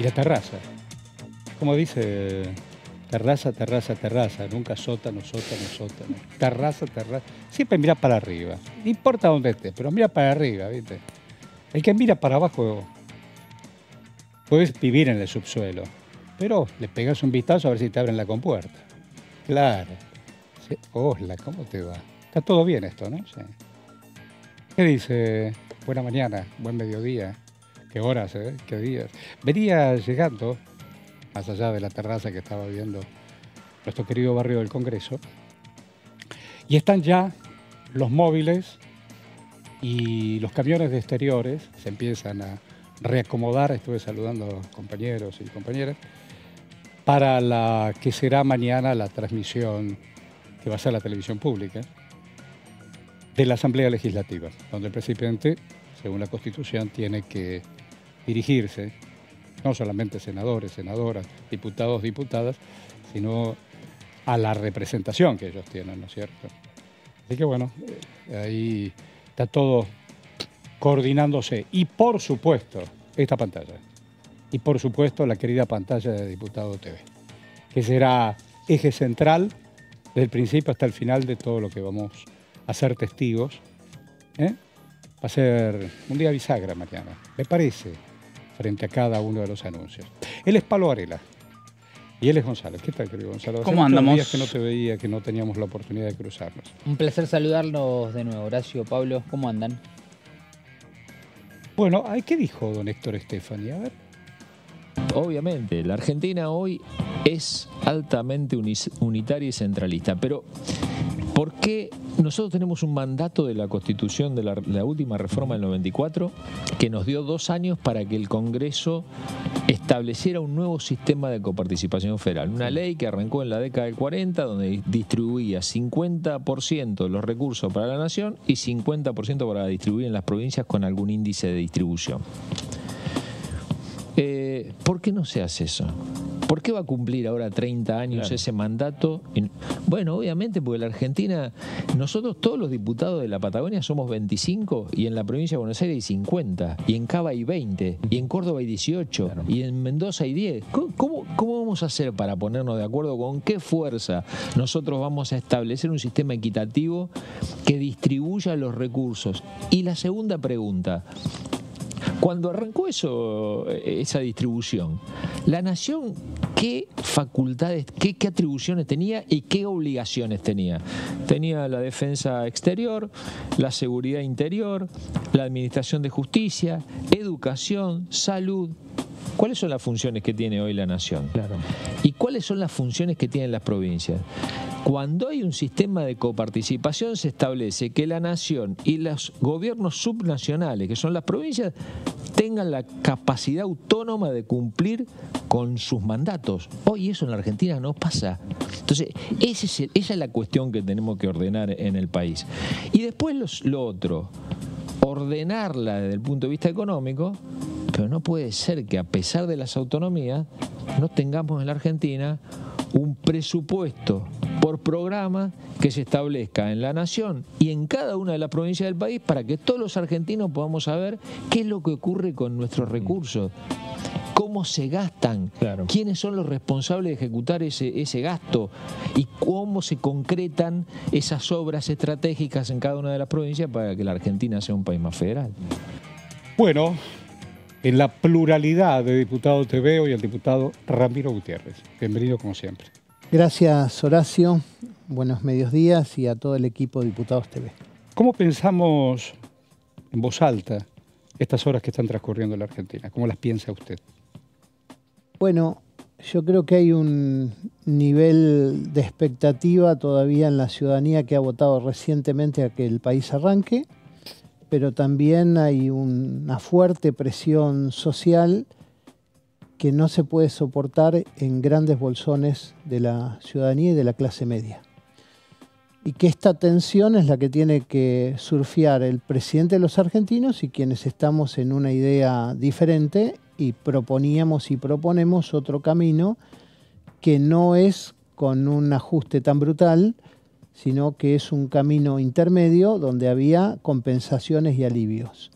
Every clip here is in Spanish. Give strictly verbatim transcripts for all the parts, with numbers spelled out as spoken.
Y la terraza. Como dice, terraza, terraza, terraza. Nunca sótano, sótano, sótano. Terraza, terraza. Siempre mira para arriba. No importa dónde estés, pero mira para arriba, ¿viste? El que mira para abajo, puedes vivir en el subsuelo, pero le pegas un vistazo a ver si te abren la compuerta. Claro. Sí. Hola, ¿cómo te va? Está todo bien esto, ¿no? Sí. ¿Qué dice? Buena mañana, buen mediodía. ¿Qué horas, eh? ¿Qué días? Venía llegando, más allá de la terraza que estaba viendo nuestro querido barrio del Congreso, y están ya los móviles y los camiones de exteriores, se empiezan a reacomodar, estuve saludando a los compañeros y compañeras, para la que será mañana la transmisión que va a ser la televisión pública de la Asamblea Legislativa, donde el presidente, según la Constitución, tiene que dirigirse, no solamente senadores, senadoras, diputados, diputadas, sino a la representación que ellos tienen, ¿no es cierto? Así que bueno, ahí está todo coordinándose. Y por supuesto, esta pantalla. Y por supuesto, la querida pantalla de Diputado T V, que será eje central desde el principio hasta el final de todo lo que vamos a ser testigos. ¿Eh? Va a ser un día bisagra mañana, me parece, frente a cada uno de los anuncios. Él es Pablo Arela y él es Gonzalo. ¿Qué tal, querido Gonzalo? ¿Cómo andamos? Días que no te veía, que no teníamos la oportunidad de cruzarnos. Un placer saludarlos de nuevo, Horacio, Pablo. ¿Cómo andan? Bueno, ¿qué dijo don Héctor Estefani? A ver. Obviamente, la Argentina hoy es altamente unitaria y centralista, pero ¿por qué nosotros tenemos un mandato de la Constitución de la, la última reforma del noventa y cuatro que nos dio dos años para que el Congreso estableciera un nuevo sistema de coparticipación federal? Una ley que arrancó en la década del cuarenta, donde distribuía cincuenta por ciento de los recursos para la nación y cincuenta por ciento para distribuir en las provincias con algún índice de distribución. Eh, ¿Por qué no se hace eso? ¿Por qué va a cumplir ahora treinta años claro. ese mandato? Bueno, obviamente porque la Argentina, nosotros todos los diputados de la Patagonia somos veinticinco y en la provincia de Buenos Aires hay cincuenta, y en Cava hay veinte, y en Córdoba hay dieciocho, claro. y en Mendoza hay diez. ¿Cómo, ¿Cómo vamos a hacer para ponernos de acuerdo con qué fuerza nosotros vamos a establecer un sistema equitativo que distribuya los recursos? Y la segunda pregunta. Cuando arrancó eso, esa distribución, la nación, ¿qué facultades, qué, qué atribuciones tenía y qué obligaciones tenía? Tenía la defensa exterior, la seguridad interior, la administración de justicia, educación, salud. ¿Cuáles son las funciones que tiene hoy la nación? Claro. ¿Y cuáles son las funciones que tienen las provincias? Cuando hay un sistema de coparticipación se establece que la nación y los gobiernos subnacionales, que son las provincias, tengan la capacidad autónoma de cumplir con sus mandatos. Hoy eso en la Argentina no pasa. Entonces, ese es el, esa es la cuestión que tenemos que ordenar en el país. Y después los, lo otro, ordenarla desde el punto de vista económico. Pero no puede ser que a pesar de las autonomías no tengamos en la Argentina un presupuesto por programa que se establezca en la nación y en cada una de las provincias del país para que todos los argentinos podamos saber qué es lo que ocurre con nuestros recursos, cómo se gastan, claro. quiénes son los responsables de ejecutar ese, ese gasto y cómo se concretan esas obras estratégicas en cada una de las provincias para que la Argentina sea un país más federal. Bueno, en la pluralidad de Diputado T V y el diputado Ramiro Gutiérrez. Bienvenido como siempre. Gracias, Horacio. Buenos mediodías y a todo el equipo de Diputados T V. ¿Cómo pensamos en voz alta estas horas que están transcurriendo en la Argentina? ¿Cómo las piensa usted? Bueno, yo creo que hay un nivel de expectativa todavía en la ciudadanía que ha votado recientemente a que el país arranque, pero también hay una fuerte presión social que no se puede soportar en grandes bolsones de la ciudadanía y de la clase media. Y que esta tensión es la que tiene que surfear el presidente de los argentinos y quienes estamos en una idea diferente y proponíamos y proponemos otro camino que no es con un ajuste tan brutal, sino que es un camino intermedio donde había compensaciones y alivios.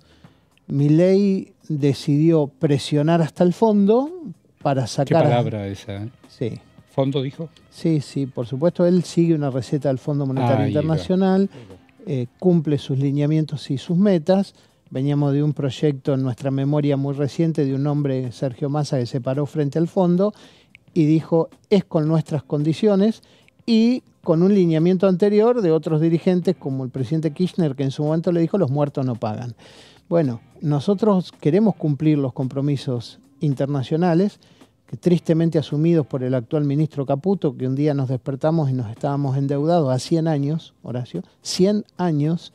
Milei decidió presionar hasta el fondo para sacar... ¿Qué palabra esa? Sí. ¿Fondo dijo? Sí, sí, por supuesto. Él sigue una receta del Fondo Monetario ah, Internacional, eh, cumple sus lineamientos y sus metas. Veníamos de un proyecto en nuestra memoria muy reciente de un hombre, Sergio Massa, que se paró frente al fondo y dijo, es con nuestras condiciones, y con un lineamiento anterior de otros dirigentes como el presidente Kirchner, que en su momento le dijo, los muertos no pagan. Bueno, nosotros queremos cumplir los compromisos internacionales, que tristemente asumidos por el actual ministro Caputo, que un día nos despertamos y nos estábamos endeudados a cien años, Horacio, cien años.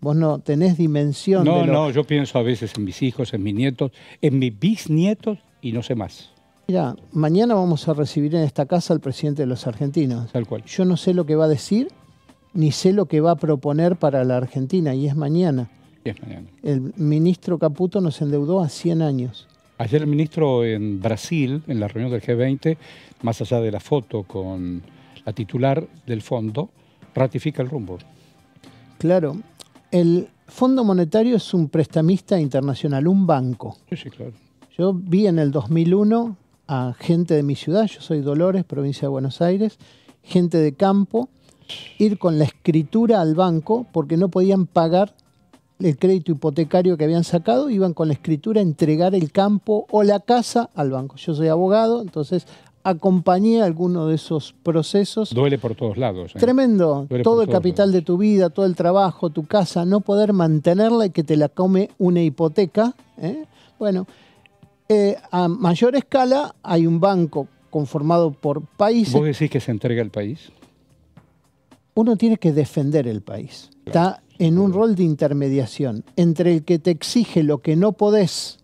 Vos no tenés dimensión. No, de lo... no, yo pienso a veces en mis hijos, en mis nietos, en mis bisnietos y no sé más. Mirá, mañana vamos a recibir en esta casa al presidente de los argentinos. Tal cual. Yo no sé lo que va a decir, ni sé lo que va a proponer para la Argentina, y es mañana. Y es mañana. El ministro Caputo nos endeudó a cien años. Ayer el ministro en Brasil, en la reunión del G veinte, más allá de la foto con la titular del fondo, ratifica el rumbo. Claro. El Fondo Monetario es un prestamista internacional, un banco. Sí, sí, claro. Yo vi en el dos mil uno a gente de mi ciudad, yo soy Dolores, provincia de Buenos Aires, gente de campo, ir con la escritura al banco porque no podían pagar el crédito hipotecario que habían sacado, iban con la escritura a entregar el campo o la casa al banco. Yo soy abogado, entonces... acompañé alguno de esos procesos. Duele por todos lados. ¿eh? Tremendo. Duele todo el capital lados. de tu vida, todo el trabajo, tu casa, no poder mantenerla y que te la come una hipoteca. ¿eh? Bueno, eh, a mayor escala hay un banco conformado por países. ¿Vos decís que se entrega el país? Uno tiene que defender el país. Claro. Está en un rol de intermediación entre el que te exige lo que no podés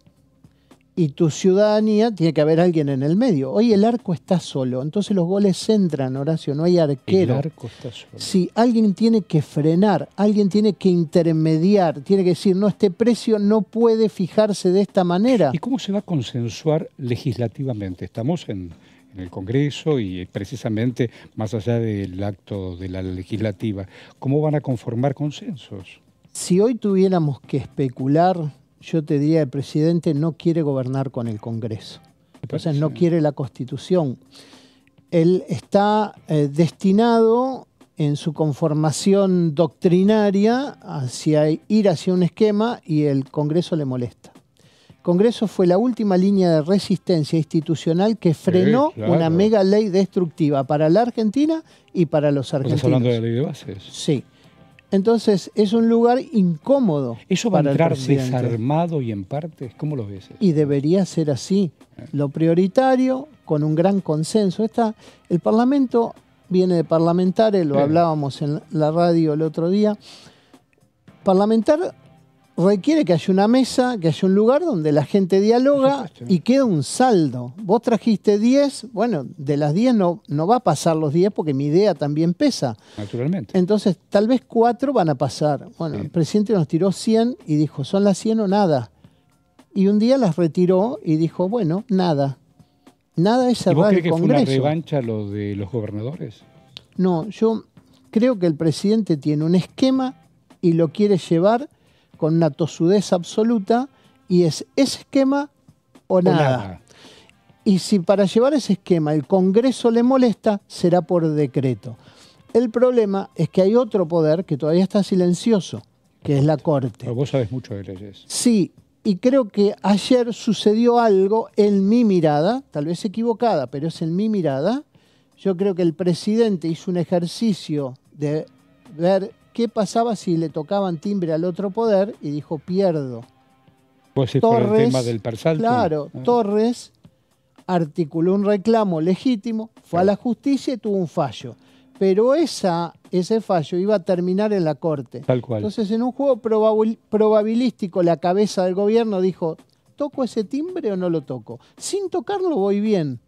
y tu ciudadanía, tiene que haber alguien en el medio. Hoy el arco está solo, entonces los goles entran, Horacio, no hay arquero. El arco está solo. Sí, alguien tiene que frenar, alguien tiene que intermediar, tiene que decir, no, este precio no puede fijarse de esta manera. ¿Y cómo se va a consensuar legislativamente? Estamos en, en el Congreso y precisamente más allá del acto de la legislativa. ¿Cómo van a conformar consensos? Si hoy tuviéramos que especular... yo te diría, el presidente no quiere gobernar con el Congreso. Entonces no quiere la Constitución. Él está eh, destinado en su conformación doctrinaria hacia ir hacia un esquema y el Congreso le molesta. El Congreso fue la última línea de resistencia institucional que frenó sí, claro. una mega ley destructiva para la Argentina y para los argentinos. ¿Estás hablando de la ley de bases? Sí. Entonces, es un lugar incómodo. ¿Eso va a entrar desarmado y en partes? ¿Cómo lo ves? Y debería ser así. Lo prioritario, con un gran consenso. Está, el Parlamento viene de parlamentares, lo hablábamos en la radio el otro día. Parlamentar requiere que haya una mesa, que haya un lugar donde la gente dialoga y queda un saldo. Vos trajiste diez, bueno, de las diez no, no va a pasar los diez porque mi idea también pesa. Naturalmente. Entonces, tal vez cuatro van a pasar. Bueno, sí. El presidente nos tiró cien y dijo, son las cien o nada. Y un día las retiró y dijo, bueno, nada. Nada es cerrar el Congreso. ¿Y vos crees que fue una revancha lo de los gobernadores? No, yo creo que el presidente tiene un esquema y lo quiere llevar... con una tosudez absoluta, y es ese esquema o nada. nada. Y si para llevar ese esquema el Congreso le molesta, será por decreto. El problema es que hay otro poder que todavía está silencioso, que es la Corte. Pero vos sabés mucho de leyes. Sí, y creo que ayer sucedió algo en mi mirada, tal vez equivocada, pero es en mi mirada. Yo creo que el presidente hizo un ejercicio de ver... ¿qué pasaba si le tocaban timbre al otro poder? Y dijo, pierdo. Pues es por el tema del persalto. Claro, ah. Torres articuló un reclamo legítimo, fue claro. a la justicia y tuvo un fallo. Pero esa, ese fallo iba a terminar en la Corte. Tal cual. Entonces, en un juego probabilístico, la cabeza del gobierno dijo, ¿toco ese timbre o no lo toco? Sin tocarlo voy bien.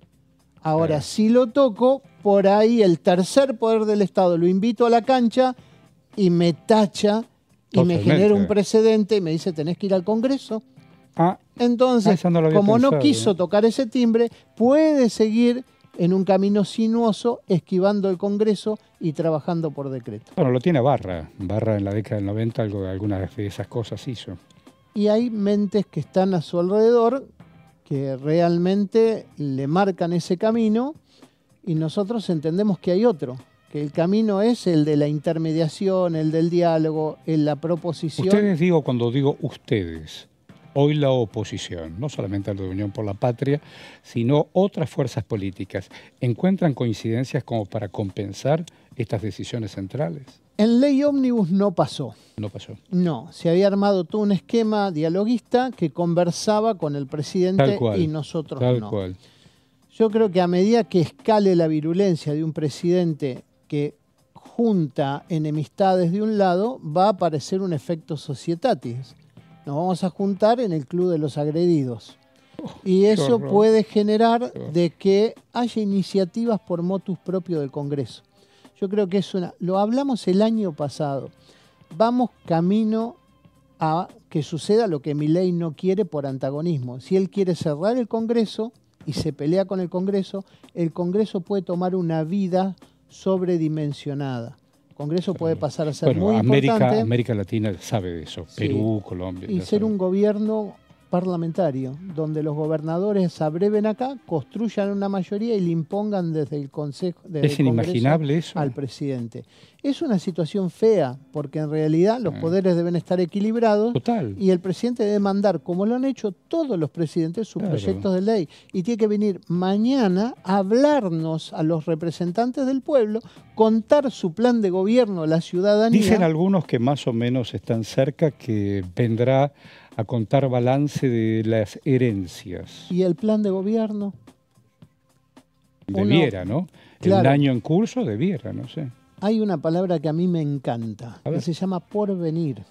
Ahora, claro. si lo toco, por ahí el tercer poder del Estado lo invito a la cancha... y me tacha, y Totalmente. me genera un precedente, y me dice, tenés que ir al Congreso. Ah, Entonces, no como pensado, no quiso ¿no? tocar ese timbre, puede seguir en un camino sinuoso, esquivando el Congreso y trabajando por decreto. Bueno, lo tiene Barra. Barra en la década del noventa, algo, algunas de esas cosas hizo. y hay mentes que están a su alrededor que realmente le marcan ese camino y nosotros entendemos que hay otro, que el camino es el de la intermediación, el del diálogo, el de la proposición. Ustedes digo, cuando digo ustedes, hoy la oposición, no solamente la de Unión por la Patria, sino otras fuerzas políticas, ¿encuentran coincidencias como para compensar estas decisiones centrales? En ley ómnibus no pasó. No pasó. No, se había armado todo un esquema dialoguista que conversaba con el presidente tal cual, y nosotros tal no. Cual. Yo creo que a medida que escale la virulencia de un presidente que junta enemistades de un lado, va a aparecer un efecto societatis. Nos vamos a juntar en el club de los agredidos. Oh, y eso puede generar de que haya iniciativas por motus propio del Congreso. Yo creo que es una... Lo hablamos el año pasado. Vamos camino a que suceda lo que Milei no quiere por antagonismo. Si él quiere cerrar el Congreso y se pelea con el Congreso, el Congreso puede tomar una vida sobredimensionada. El Congreso puede pasar a ser bueno, muy América, importante. América Latina sabe de eso. Sí. Perú, Colombia. Y ser sabe. Un gobierno parlamentario, donde los gobernadores se abreven acá, construyan una mayoría y le impongan desde el Consejo desde el Congreso al presidente. Es una situación fea, porque en realidad los poderes deben estar equilibrados. Total. Y el presidente debe mandar, como lo han hecho todos los presidentes, sus claro. proyectos de ley. Y tiene que venir mañana a hablarnos a los representantes del pueblo, contar su plan de gobierno a la ciudadanía. Dicen algunos que más o menos están cerca, que vendrá a contar balance de las herencias. ¿Y el plan de gobierno? Debiera, ¿no? Claro. El año en curso debiera, no sé. Hay una palabra que a mí me encanta, que se llama porvenir.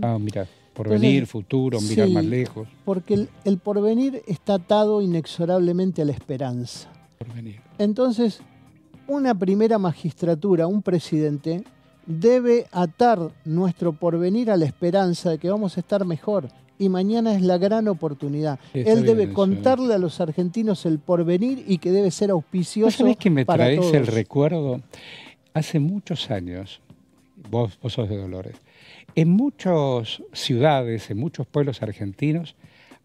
Ah, mira, porvenir, entonces, futuro, mirar sí, más lejos. Porque el, el porvenir está atado inexorablemente a la esperanza. Porvenir. Entonces, una primera magistratura, un presidente, debe atar nuestro porvenir a la esperanza de que vamos a estar mejor y mañana es la gran oportunidad. Está Él debe eso. Contarle a los argentinos el porvenir y que debe ser auspicioso. ¿Sabés que me para traes todos? El recuerdo? Hace muchos años, vos, vos sos de Dolores, en muchas ciudades, en muchos pueblos argentinos,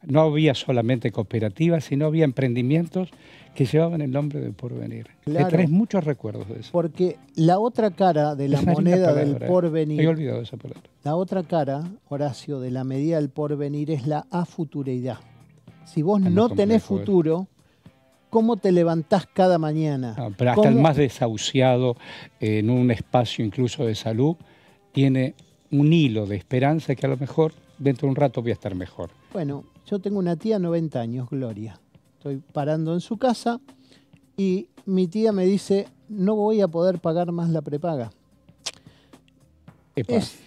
no había solamente cooperativas, sino había emprendimientos que llevaban el nombre del porvenir. Claro, te traes muchos recuerdos de eso. Porque la otra cara de la moneda del porvenir... Me he olvidado esa palabra. La otra cara, Horacio, de la medida del porvenir es la afutureidad. Si vos no, no tenés futuro, ¿cómo te levantás cada mañana? No, pero hasta ¿Cómo? El más desahuciado en un espacio incluso de salud tiene un hilo de esperanza que a lo mejor dentro de un rato voy a estar mejor. Bueno, yo tengo una tía de noventa años, Gloria. Estoy parando en su casa y mi tía me dice, no voy a poder pagar más la prepaga. Epa. Es,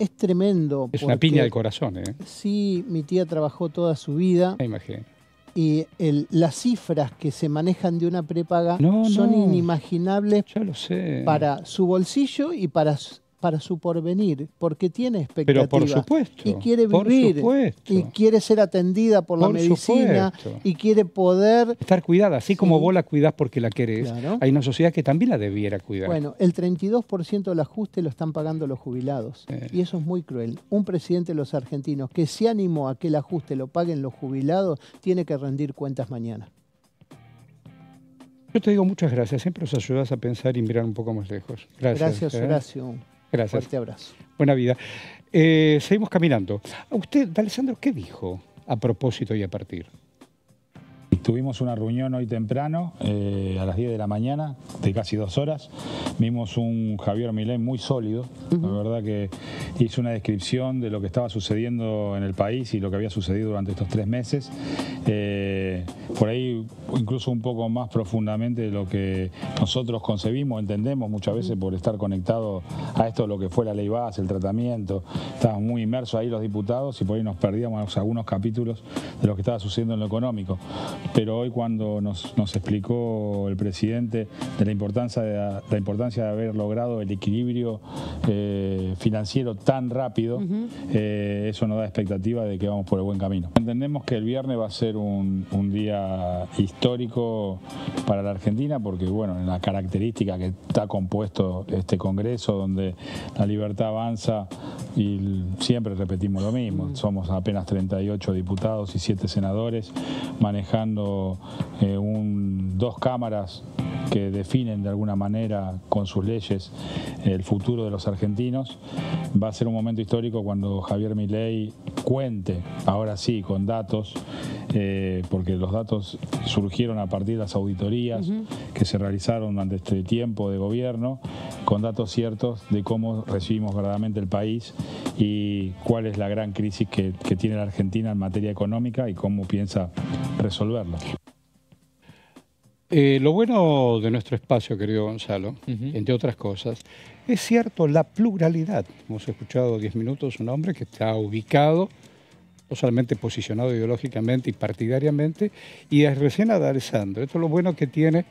es tremendo. Es porque, una piña del corazón, ¿eh? Sí, mi tía trabajó toda su vida. Me imagino. Y el, las cifras que se manejan de una prepaga no, son no, inimaginables yo lo sé. Para su bolsillo y para... para su porvenir, porque tiene expectativas. Pero por supuesto. Y quiere vivir, y quiere ser atendida por, por la medicina, supuesto. Y quiere poder... estar cuidada, así sí. como vos la cuidás porque la querés, claro. hay una sociedad que también la debiera cuidar. Bueno, el treinta y dos por ciento del ajuste lo están pagando los jubilados, eh. y eso es muy cruel. Un presidente de los argentinos que se animó a que el ajuste lo paguen los jubilados, tiene que rendir cuentas mañana. Yo te digo muchas gracias, siempre nos ayudás a pensar y mirar un poco más lejos. Gracias, gracias Horacio. Gracias. Fuerte abrazo. Buena vida. Eh, seguimos caminando. A usted, D'Alessandro, ¿qué dijo a propósito y a partir? Tuvimos una reunión hoy temprano, eh, a las diez de la mañana, de casi dos horas. Vimos un Javier Milei muy sólido. Uh-huh. La verdad que hizo una descripción de lo que estaba sucediendo en el país y lo que había sucedido durante estos tres meses. Eh, por ahí incluso un poco más profundamente de lo que nosotros concebimos, entendemos muchas veces por estar conectado a esto, lo que fue la ley base, el tratamiento. Estábamos muy inmersos ahí los diputados y por ahí nos perdíamos algunos capítulos de lo que estaba sucediendo en lo económico. Pero hoy cuando nos, nos explicó el presidente de la importancia de, la, la importancia de haber logrado el equilibrio eh, financiero tan rápido, uh-huh. eh, eso nos da expectativa de que vamos por el buen camino. Entendemos que el viernes va a ser un, un un día histórico para la Argentina porque, bueno, en la característica que está compuesto este Congreso, donde la libertad avanza y siempre repetimos lo mismo, somos apenas treinta y ocho diputados y siete senadores manejando eh, un, dos cámaras que definen de alguna manera con sus leyes el futuro de los argentinos. Va a ser un momento histórico cuando Javier Milei cuente, ahora sí, con datos, eh, porque los datos surgieron a partir de las auditorías uh-huh. que se realizaron durante este tiempo de gobierno, con datos ciertos de cómo recibimos verdaderamente el país y cuál es la gran crisis que, que tiene la Argentina en materia económica y cómo piensa resolverla. Eh, lo bueno de nuestro espacio, querido Gonzalo, uh-huh. entre otras cosas, es cierto la pluralidad. Hemos escuchado diez minutos un hombre que está ubicado, no solamente posicionado ideológicamente y partidariamente, y es recién aderezando. Esto es lo bueno que tiene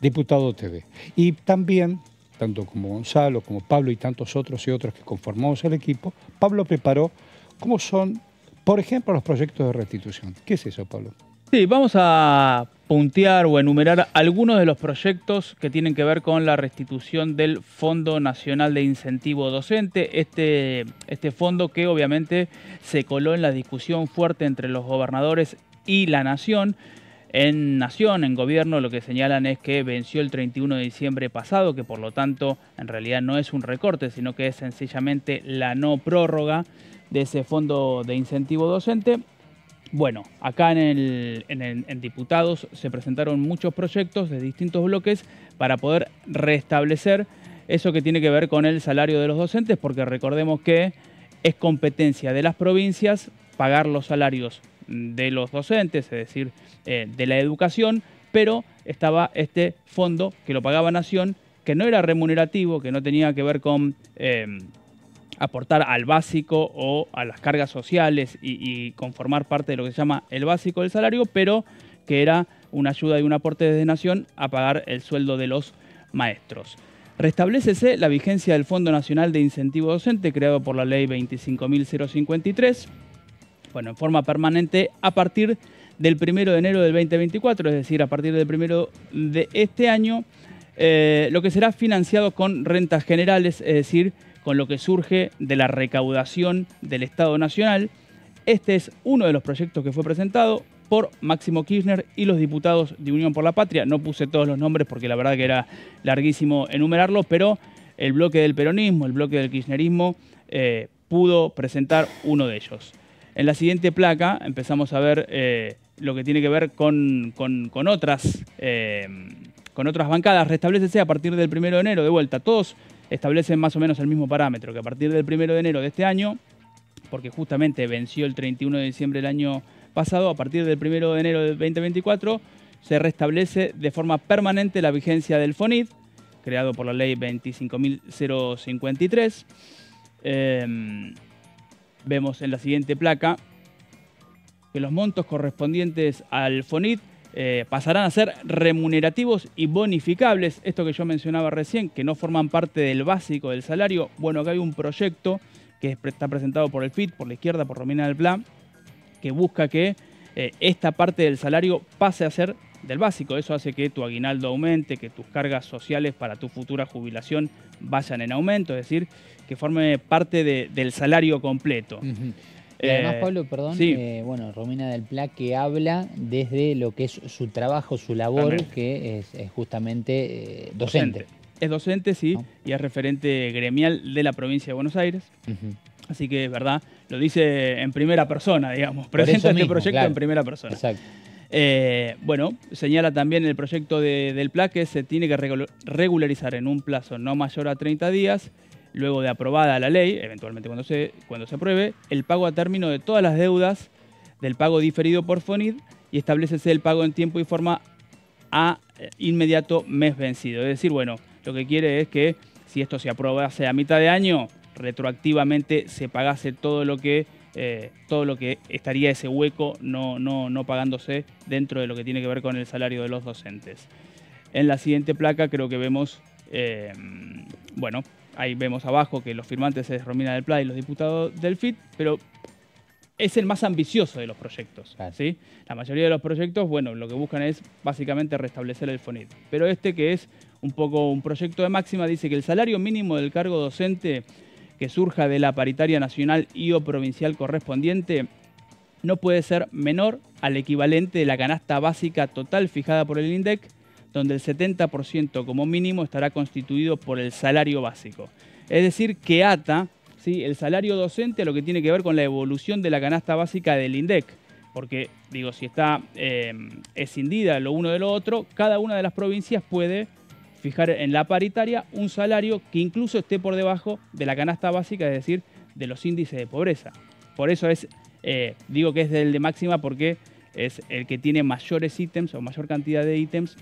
Diputado T V. Y también, tanto como Gonzalo, como Pablo y tantos otros y otros que conformamos el equipo, Pablo preparó cómo son, por ejemplo, los proyectos de restitución. ¿Qué es eso, Pablo? Sí, vamos a puntear o enumerar algunos de los proyectos que tienen que ver con la restitución del Fondo Nacional de Incentivo Docente, este, este fondo que obviamente se coló en la discusión fuerte entre los gobernadores y la nación. En Nación, en Gobierno, lo que señalan es que venció el treinta y uno de diciembre pasado, que por lo tanto en realidad no es un recorte, sino que es sencillamente la no prórroga de ese Fondo de Incentivo Docente. Bueno, acá en, el, en, el, en Diputados se presentaron muchos proyectos de distintos bloques para poder restablecer eso que tiene que ver con el salario de los docentes, porque recordemos que es competencia de las provincias pagar los salarios de los docentes, es decir, eh, de la educación, pero estaba este fondo que lo pagaba Nación, que no era remunerativo, que no tenía que ver con Eh, aportar al básico o a las cargas sociales y, y conformar parte de lo que se llama el básico del salario, pero que era una ayuda y un aporte desde Nación a pagar el sueldo de los maestros. Restablécese la vigencia del Fondo Nacional de Incentivo Docente creado por la Ley veinticinco mil cincuenta y tres, bueno, en forma permanente a partir del primero de enero del dos mil veinticuatro, es decir, a partir del primero de este año, eh, lo que será financiado con rentas generales, es decir, con lo que surge de la recaudación del Estado Nacional. Este es uno de los proyectos que fue presentado por Máximo Kirchner y los diputados de Unión por la Patria. No puse todos los nombres porque la verdad que era larguísimo enumerarlos, pero el bloque del peronismo, el bloque del kirchnerismo, eh, pudo presentar uno de ellos. En la siguiente placa empezamos a ver eh, lo que tiene que ver con, con, con otras, eh, con otras bancadas. Restablécese a partir del primero de enero, de vuelta, todos establecen más o menos el mismo parámetro, que a partir del primero de enero de este año, porque justamente venció el treinta y uno de diciembre del año pasado, a partir del primero de enero del dos mil veinticuatro se restablece de forma permanente la vigencia del FONID, creado por la Ley veinticinco mil cincuenta y tres. Eh, vemos en la siguiente placa que los montos correspondientes al FONID Eh, pasarán a ser remunerativos y bonificables. Esto que yo mencionaba recién, que no forman parte del básico del salario. Bueno, acá hay un proyecto que está presentado por el F I T, por la izquierda, por Romina del Pla, que busca que eh, esta parte del salario pase a ser del básico. Eso hace que tu aguinaldo aumente, que tus cargas sociales para tu futura jubilación vayan en aumento, es decir, que forme parte de, del salario completo. Uh-huh. Y además, Pablo, perdón, sí. eh, bueno, Romina del Pla, que habla desde lo que es su trabajo, su labor, Amén. que es, es justamente eh, docente. docente. Es docente, sí, ¿no? Y es referente gremial de la provincia de Buenos Aires. Uh-huh. Así que, es verdad, lo dice en primera persona, digamos. Presenta este mismo proyecto, claro, en primera persona. Exacto. Eh, bueno, señala también el proyecto de, del Pla que se tiene que regularizar en un plazo no mayor a treinta días. Luego de aprobada la ley, eventualmente cuando se, cuando se apruebe, el pago a término de todas las deudas del pago diferido por FONID y establecese el pago en tiempo y forma a inmediato mes vencido. Es decir, bueno, lo que quiere es que si esto se aprobase a mitad de año, retroactivamente se pagase todo lo que, eh, todo lo que estaría ese hueco no, no, no pagándose dentro de lo que tiene que ver con el salario de los docentes. En la siguiente placa creo que vemos, eh, bueno, ahí vemos abajo que los firmantes es Romina del Pla y los diputados del F I T, pero es el más ambicioso de los proyectos. Claro. ¿Sí? La mayoría de los proyectos, bueno, lo que buscan es básicamente restablecer el FONID. Pero este, que es un poco un proyecto de máxima, dice que el salario mínimo del cargo docente que surja de la paritaria nacional y o provincial correspondiente no puede ser menor al equivalente de la canasta básica total fijada por el INDEC, donde el setenta por ciento como mínimo estará constituido por el salario básico. Es decir, que ata, ¿sí?, el salario docente a lo que tiene que ver con la evolución de la canasta básica del INDEC. Porque, digo, si está eh, escindida lo uno de lo otro, cada una de las provincias puede fijar en la paritaria un salario que incluso esté por debajo de la canasta básica, es decir, de los índices de pobreza. Por eso es, eh, digo que es el de máxima, porque es el que tiene mayores ítems o mayor cantidad de ítems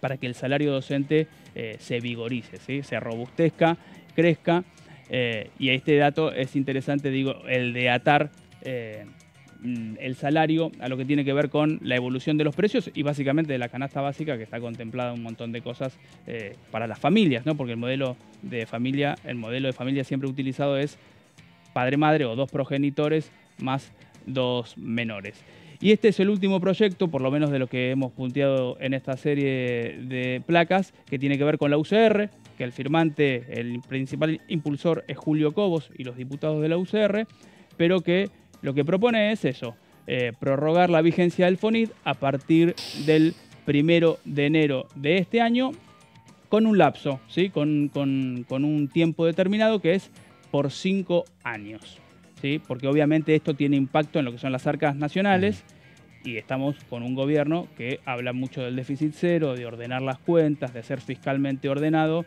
para que el salario docente eh, se vigorice, ¿sí?, se robustezca, crezca. Eh, y este dato es interesante, digo, el de atar eh, el salario a lo que tiene que ver con la evolución de los precios y básicamente de la canasta básica, que está contemplada un montón de cosas eh, para las familias, ¿no? Porque el modelo de familia, el modelo de familia siempre utilizado es padre-madre o dos progenitores más dos menores. Y este es el último proyecto, por lo menos de lo que hemos punteado en esta serie de placas, que tiene que ver con la U C R, que el firmante, el principal impulsor es Julio Cobos y los diputados de la U C R, pero que lo que propone es eso, eh, prorrogar la vigencia del FONID a partir del primero de enero de este año, con un lapso, ¿sí?, con, con, con un tiempo determinado que es por cinco años. ¿Sí? Porque obviamente esto tiene impacto en lo que son las arcas nacionales y estamos con un gobierno que habla mucho del déficit cero, de ordenar las cuentas, de ser fiscalmente ordenado.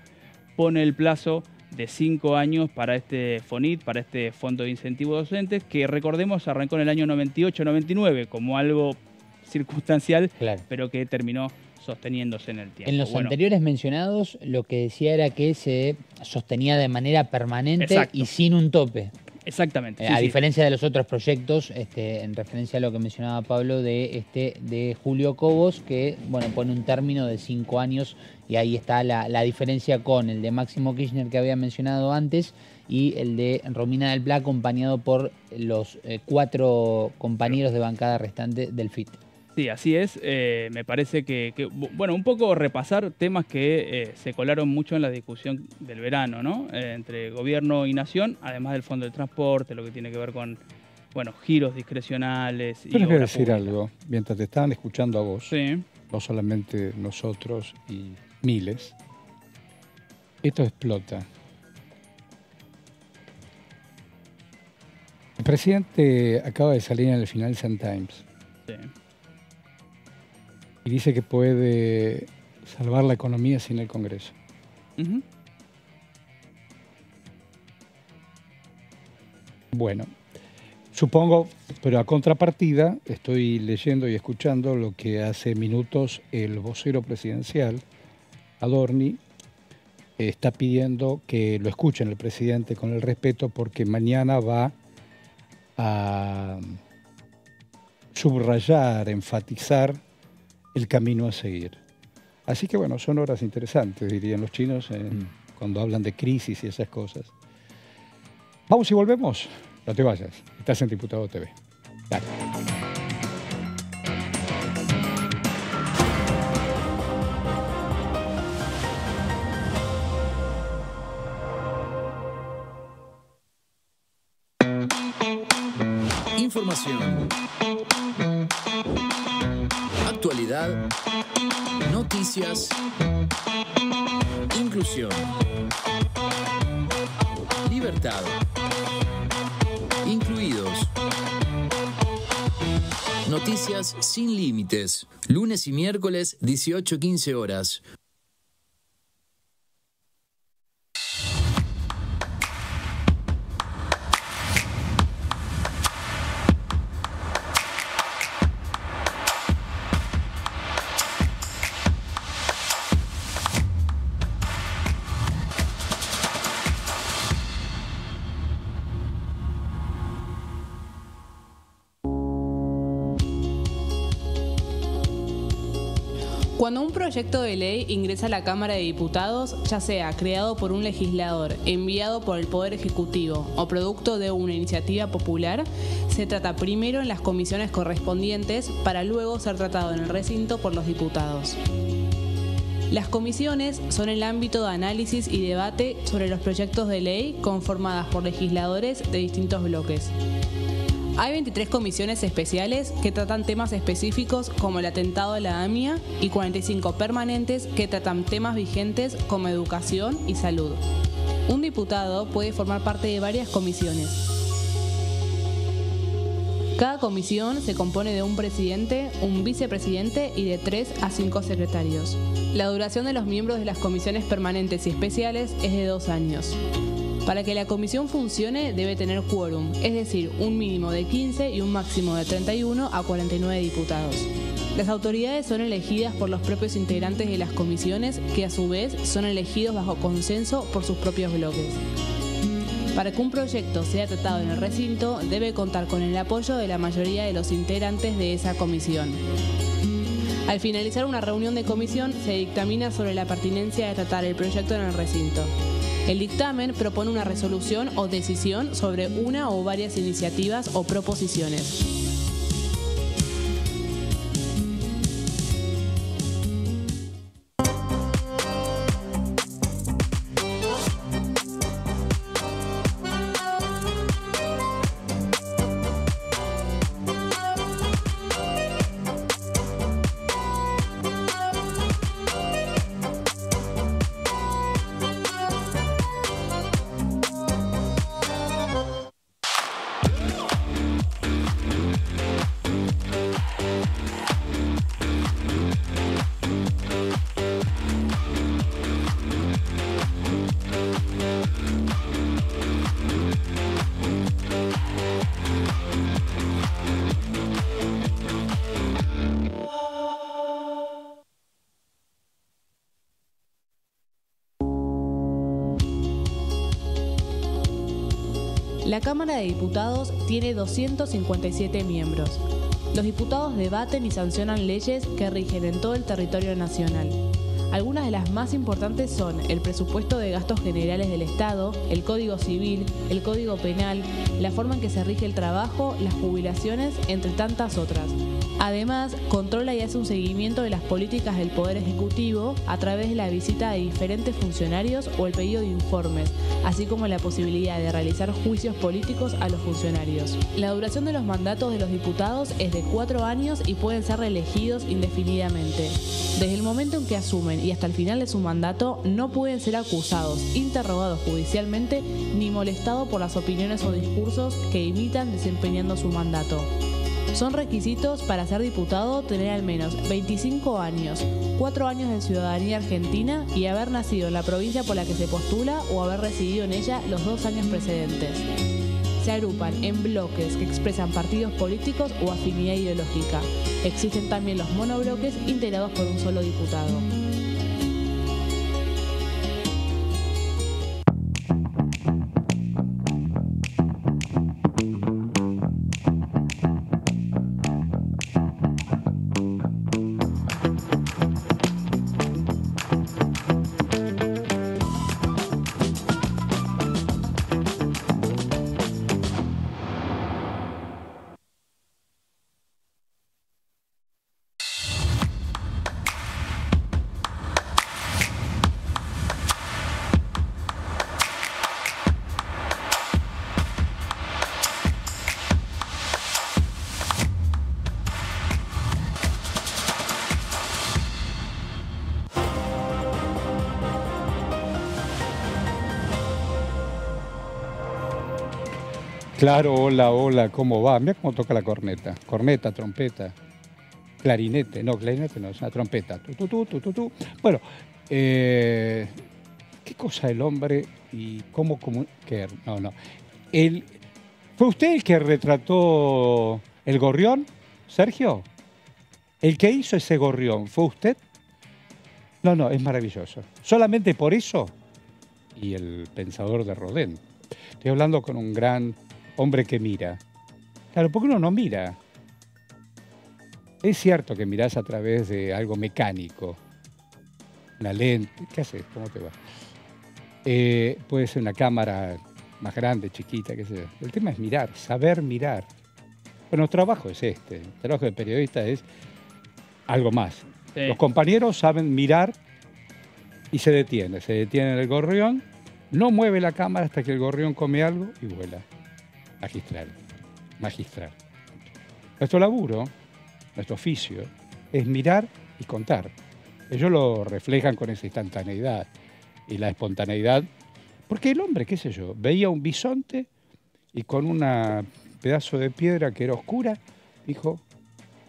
Pone el plazo de cinco años para este FONID, para este Fondo de Incentivos Docentes, que recordemos arrancó en el año noventa y ocho noventa y nueve como algo circunstancial, claro, pero que terminó sosteniéndose en el tiempo. En los bueno, anteriores mencionados lo que decía era que se sostenía de manera permanente, exacto, y sin un tope. Exactamente. Sí, a diferencia sí. de los otros proyectos, este, en referencia a lo que mencionaba Pablo de, este, de Julio Cobos, que bueno, pone un término de cinco años y ahí está la, la diferencia con el de Máximo Kirchner que había mencionado antes y el de Romina del Pla, acompañado por los eh, cuatro compañeros de bancada restante del F I T. Sí, así es. Eh, me parece que, que, bueno, un poco repasar temas que eh, se colaron mucho en la discusión del verano, ¿no? Eh, entre gobierno y nación, además del Fondo de Transporte, lo que tiene que ver con, bueno, giros discrecionales. Pero quiero decir algo, mientras te estaban escuchando a vos, sí, no solamente nosotros y miles, esto explota. El presidente acaba de salir en el Financial Times. Sí. Y dice que puede salvar la economía sin el Congreso. Uh-huh. Bueno, supongo, pero a contrapartida, estoy leyendo y escuchando lo que hace minutos el vocero presidencial, Adorni, está pidiendo que lo escuchen el presidente con el respeto, porque mañana va a subrayar, enfatizar el camino a seguir. Así que bueno, son horas interesantes, dirían los chinos, eh, mm. cuando hablan de crisis y esas cosas. Vamos y volvemos. No te vayas. Estás en Diputados T V. Dale. Información. Actualidad, noticias, inclusión, libertad, incluidos. Noticias sin límites, lunes y miércoles dieciocho quince horas. Cuando un proyecto de ley ingresa a la Cámara de Diputados, ya sea creado por un legislador, enviado por el Poder Ejecutivo o producto de una iniciativa popular, se trata primero en las comisiones correspondientes para luego ser tratado en el recinto por los diputados. Las comisiones son el ámbito de análisis y debate sobre los proyectos de ley conformadas por legisladores de distintos bloques. Hay veintitrés comisiones especiales que tratan temas específicos como el atentado de la AMIA y cuarenta y cinco permanentes que tratan temas vigentes como educación y salud. Un diputado puede formar parte de varias comisiones. Cada comisión se compone de un presidente, un vicepresidente y de tres a cinco secretarios. La duración de los miembros de las comisiones permanentes y especiales es de dos años. Para que la comisión funcione debe tener quórum, es decir, un mínimo de quince y un máximo de treinta y uno a cuarenta y nueve diputados. Las autoridades son elegidas por los propios integrantes de las comisiones, que a su vez son elegidos bajo consenso por sus propios bloques. Para que un proyecto sea tratado en el recinto, debe contar con el apoyo de la mayoría de los integrantes de esa comisión. Al finalizar una reunión de comisión, se dictamina sobre la pertinencia de tratar el proyecto en el recinto. El dictamen propone una resolución o decisión sobre una o varias iniciativas o proposiciones. La Cámara de Diputados tiene doscientos cincuenta y siete miembros. Los diputados debaten y sancionan leyes que rigen en todo el territorio nacional. Algunas de las más importantes son el presupuesto de gastos generales del Estado, el Código Civil, el Código Penal, la forma en que se rige el trabajo, las jubilaciones, entre tantas otras. Además, controla y hace un seguimiento de las políticas del Poder Ejecutivo a través de la visita de diferentes funcionarios o el pedido de informes, así como la posibilidad de realizar juicios políticos a los funcionarios. La duración de los mandatos de los diputados es de cuatro años y pueden ser reelegidos indefinidamente. Desde el momento en que asumen y hasta el final de su mandato no pueden ser acusados, interrogados judicialmente ni molestados por las opiniones o discursos que imitan desempeñando su mandato. Son requisitos para ser diputado tener al menos veinticinco años, cuatro años de ciudadanía argentina y haber nacido en la provincia por la que se postula o haber residido en ella los dos años precedentes. Se agrupan en bloques que expresan partidos políticos o afinidad ideológica. Existen también los monobloques integrados por un solo diputado. Claro, hola, hola, ¿cómo va? Mira cómo toca la corneta. Corneta, trompeta, clarinete. No, clarinete no, es una trompeta. Tu, tu, tu, tu, tu, tu. Bueno, eh, ¿qué cosa el hombre y cómo comunicar? No, no. El, ¿Fue usted el que retrató el gorrión, Sergio? ¿El que hizo ese gorrión fue usted? No, no, es maravilloso. Solamente por eso y el pensador de Rodin. Estoy hablando con un gran hombre que mira. Claro, porque uno no mira. Es cierto que mirás a través de algo mecánico, una lente, ¿qué haces? ¿Cómo te va? Eh, puede ser una cámara más grande, chiquita, qué sé yo. El tema es mirar, saber mirar. Bueno, el trabajo es este, el trabajo de periodista es algo más. Sí. Los compañeros saben mirar y se detienen. Se detienen en el gorrión, no mueve la cámara hasta que el gorrión come algo y vuela. Magistral, magistral. Nuestro laburo, nuestro oficio, es mirar y contar. Ellos lo reflejan con esa instantaneidad y la espontaneidad. Porque el hombre, qué sé yo, veía un bisonte y con un pedazo de piedra que era oscura, dijo,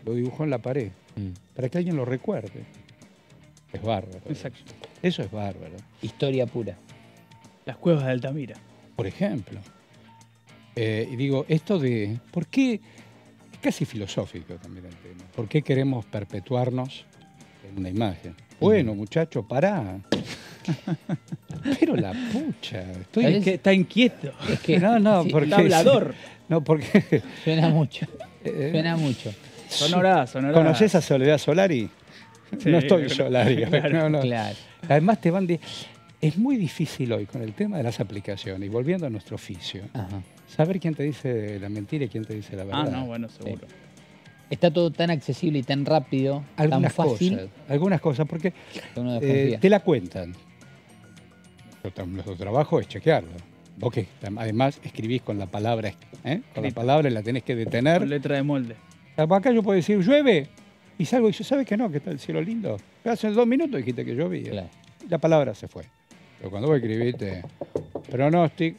lo dibujó en la pared, mm. para que alguien lo recuerde. Es bárbaro. Exacto. Eso es bárbaro. Historia pura. Las cuevas de Altamira. Por ejemplo. Eh, y digo, esto de... ¿Por qué? Es casi filosófico también el tema. ¿Por qué queremos perpetuarnos en una imagen? Bueno, mm. muchachos, pará. Pero la pucha, estoy es que, está inquieto. Es que, no, no, sí, porque... hablador. No, porque... Suena mucho, eh, suena mucho. Sonorá, sonorá. ¿Conocés a Soledad Solari? Sí, no estoy Solari. Claro, no, no. Claro. Además te van de... Es muy difícil hoy con el tema de las aplicaciones, y volviendo a nuestro oficio, ajá. saber quién te dice la mentira y quién te dice la verdad. Ah, no, bueno, seguro. Sí. Está todo tan accesible y tan rápido, algunas tan fácil. Cosas, algunas cosas, porque eh, te la cuentan. Nuestro trabajo es chequearlo. Vos que además escribís con la palabra, ¿eh? con la palabra la tenés que detener. Con letra de molde. Acá yo puedo decir, llueve, y salgo y yo, ¿sabes que no? Que está el cielo lindo. Pero hace dos minutos dijiste que llovía. Claro. La palabra se fue. Pero cuando vos escribiste pronóstico...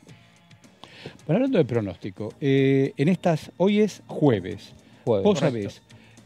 Bueno, hablando de pronóstico, eh, en estas, hoy es jueves. jueves. Vos sabés,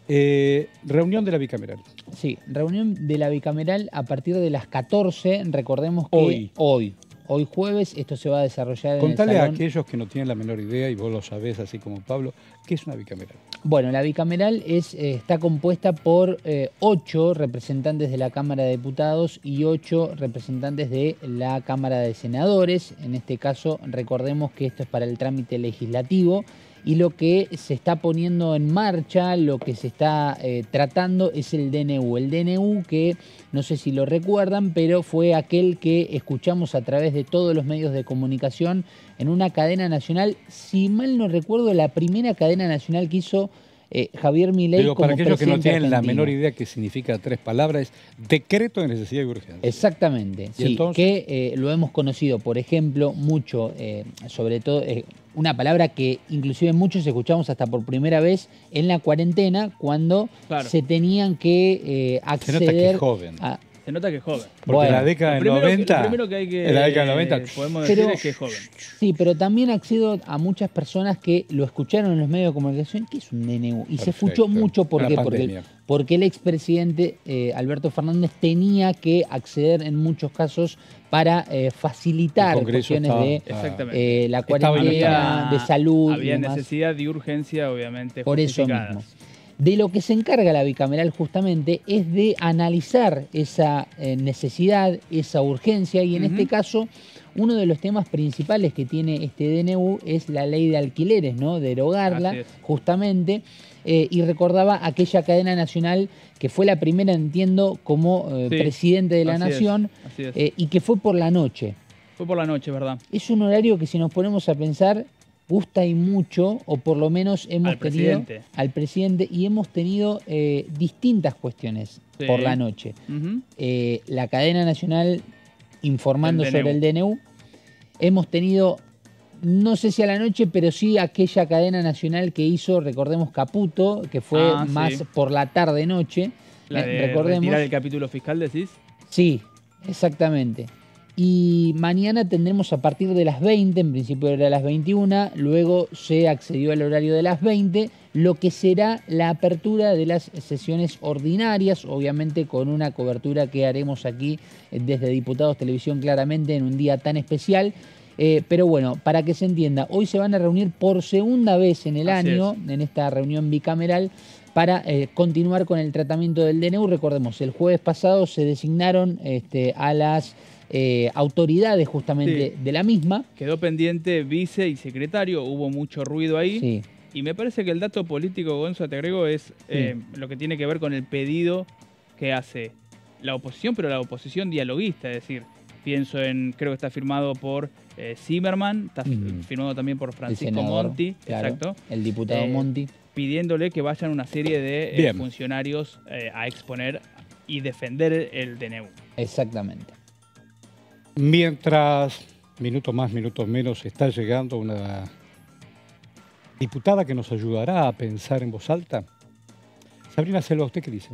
eh, reunión de la bicameral. Sí, reunión de la bicameral a partir de las catorce, recordemos que hoy, hoy, hoy jueves, esto se va a desarrollar. Contale en el salón. A aquellos que no tienen la menor idea, y vos lo sabés así como Pablo, ¿qué es una bicameral? Bueno, la bicameral es, eh, está compuesta por eh, ocho representantes de la Cámara de Diputados y ocho representantes de la Cámara de Senadores. En este caso, recordemos que esto es para el trámite legislativo. Y lo que se está poniendo en marcha, lo que se está eh, tratando es el D N U. El D N U que, no sé si lo recuerdan, pero fue aquel que escuchamos a través de todos los medios de comunicación en una cadena nacional. Si mal no recuerdo, la primera cadena nacional que hizo eh, Javier Milei como presidente argentino. Pero para aquellos que no tienen la menor idea qué significa tres palabras, es decreto de necesidad y urgencia. Exactamente. ¿Y sí, entonces? Que eh, lo hemos conocido, por ejemplo, mucho, eh, sobre todo... Eh, una palabra que inclusive muchos escuchamos hasta por primera vez en la cuarentena cuando claro. se tenían que eh, acceder... Se nota que es joven. A... Se nota que es joven. Porque bueno, en la década del noventa... Lo primero que hay que... En la década del noventa... Eh, podemos decir pero, es que es joven. Sí, pero también accedo a muchas personas que lo escucharon en los medios de comunicación, que es un D N U. Y perfecto. Se escuchó mucho ¿por qué? Porque, porque el expresidente eh, Alberto Fernández tenía que acceder en muchos casos... para eh, facilitar cuestiones estaba, de ah, eh, la cuarentena, de salud. Había y demás. Necesidad de urgencia, obviamente. Por eso mismo. De lo que se encarga la bicameral justamente es de analizar esa eh, necesidad, esa urgencia, y en uh-huh. este caso uno de los temas principales que tiene este D N U es la ley de alquileres, ¿no? Derogarla justamente. Eh, y recordaba aquella cadena nacional que fue la primera, entiendo, como eh, sí, presidente de la Nación, así es, así es. Eh, y que fue por la noche. Fue por la noche, ¿verdad? Es un horario que si nos ponemos a pensar gusta y mucho, o por lo menos hemos al tenido presidente. al presidente, y hemos tenido eh, distintas cuestiones sí. por la noche. Uh-huh. eh, la cadena nacional informando el sobre el D N U, hemos tenido... No sé si a la noche, pero sí aquella cadena nacional que hizo, recordemos, Caputo, que fue ah, más sí. por la tarde-noche. ¿La de recordemos, retirar el capítulo fiscal, decís? Sí, exactamente. Y mañana tendremos a partir de las veinte, en principio era las veintiuna, luego se accedió al horario de las veinte, lo que será la apertura de las sesiones ordinarias, obviamente con una cobertura que haremos aquí desde Diputados Televisión claramente en un día tan especial. Eh, pero bueno, para que se entienda, hoy se van a reunir por segunda vez en el Así año, es. en esta reunión bicameral, para eh, continuar con el tratamiento del D N U. Recordemos, el jueves pasado se designaron este, a las eh, autoridades justamente sí. de la misma. Quedó pendiente vice y secretario, hubo mucho ruido ahí. Sí. Y me parece que el dato político, Gonzo, te agrego, es eh, sí. lo que tiene que ver con el pedido que hace la oposición, pero la oposición dialoguista, es decir, pienso en, creo que está firmado por eh, Zimmerman, está uh-huh. firmado también por Francisco senador, Monti, claro, exacto, el diputado eh, Monti, pidiéndole que vayan una serie de eh, funcionarios eh, a exponer y defender el D N U. Exactamente. Mientras, minutos más, minutos menos, está llegando una diputada que nos ayudará a pensar en voz alta. Sabrina Selva, ¿usted qué dice?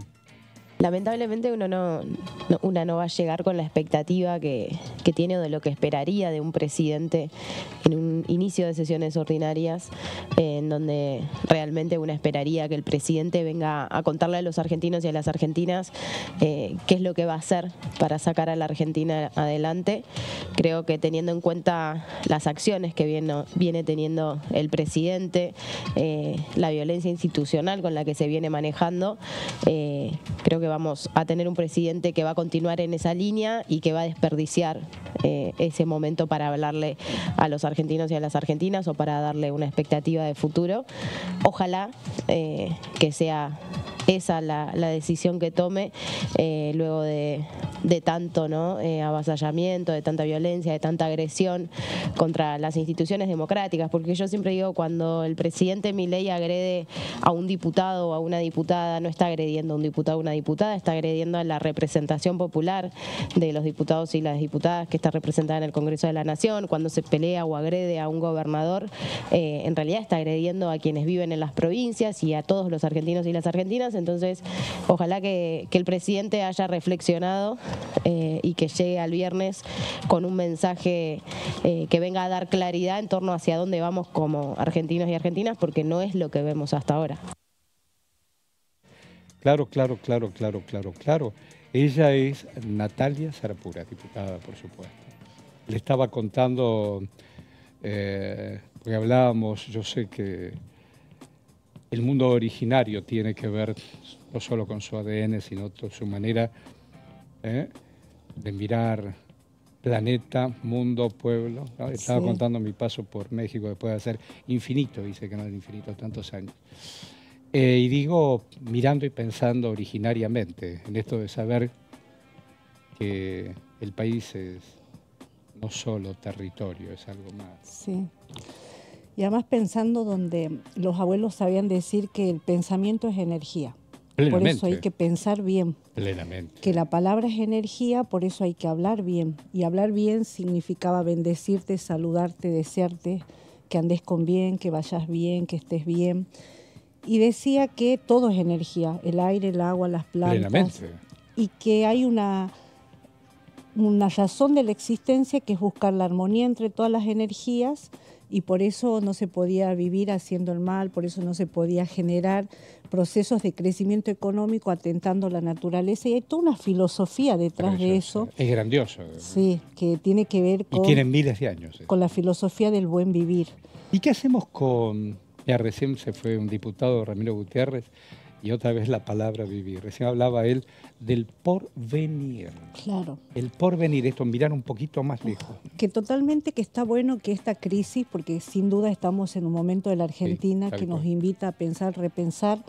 Lamentablemente uno no, no, una no va a llegar con la expectativa que, que tiene o de lo que esperaría de un presidente en un inicio de sesiones ordinarias, eh, en donde realmente uno esperaría que el presidente venga a contarle a los argentinos y a las argentinas eh, qué es lo que va a hacer para sacar a la Argentina adelante. Creo que teniendo en cuenta las acciones que viene, viene teniendo el presidente, eh, la violencia institucional con la que se viene manejando, eh, creo que que vamos a tener un presidente que va a continuar en esa línea y que va a desperdiciar eh, ese momento para hablarle a los argentinos y a las argentinas o para darle una expectativa de futuro. Ojalá eh, que sea esa la, la decisión que tome eh, luego de, de tanto ¿no? eh, avasallamiento, de tanta violencia, de tanta agresión contra las instituciones democráticas, porque yo siempre digo, cuando el presidente Milei agrede a un diputado o a una diputada, no está agrediendo a un diputado o una diputada, está agrediendo a la representación popular de los diputados y las diputadas que está representada en el Congreso de la Nación. Cuando se pelea o agrede a un gobernador, eh, en realidad está agrediendo a quienes viven en las provincias y a todos los argentinos y las argentinas. Entonces, ojalá que, que el presidente haya reflexionado eh, y que llegue al viernes con un mensaje eh, que venga a dar claridad en torno hacia dónde vamos como argentinos y argentinas, porque no es lo que vemos hasta ahora. Claro, claro, claro, claro, claro, claro. Ella es Natalia Sarapura, diputada, por supuesto. Le estaba contando, eh, porque hablábamos, yo sé que el mundo originario tiene que ver no solo con su A D N, sino con su manera ¿eh? de mirar planeta, mundo, pueblo, ¿no? Estaba sí. contando mi paso por México después de hacer infinito, dice que no es infinito, tantos años. Eh, y digo, mirando y pensando originariamente, en esto de saber que el país es no solo territorio, es algo más. Sí. Y además pensando donde los abuelos sabían decir que el pensamiento es energía. Plenamente. Por eso hay que pensar bien. Plenamente. Que la palabra es energía, por eso hay que hablar bien. Y hablar bien significaba bendecirte, saludarte, desearte, que andes con bien, que vayas bien, que estés bien. Y decía que todo es energía, el aire, el agua, las plantas. Plenamente. Y que hay una... una razón de la existencia que es buscar la armonía entre todas las energías, y por eso no se podía vivir haciendo el mal, por eso no se podía generar procesos de crecimiento económico atentando a la naturaleza, y hay toda una filosofía detrás de eso. Es grandioso. Sí, que tiene que ver con... Y tienen miles de años. Eh. Con la filosofía del buen vivir. ¿Y qué hacemos con... Ya recién se fue un diputado, Ramiro Gutiérrez, y otra vez la palabra vivir. Recién hablaba él del porvenir. Claro. El porvenir, esto, mirar un poquito más lejos. Que totalmente que está bueno que esta crisis, porque sin duda estamos en un momento de la Argentina sí, que nos invita a pensar, repensar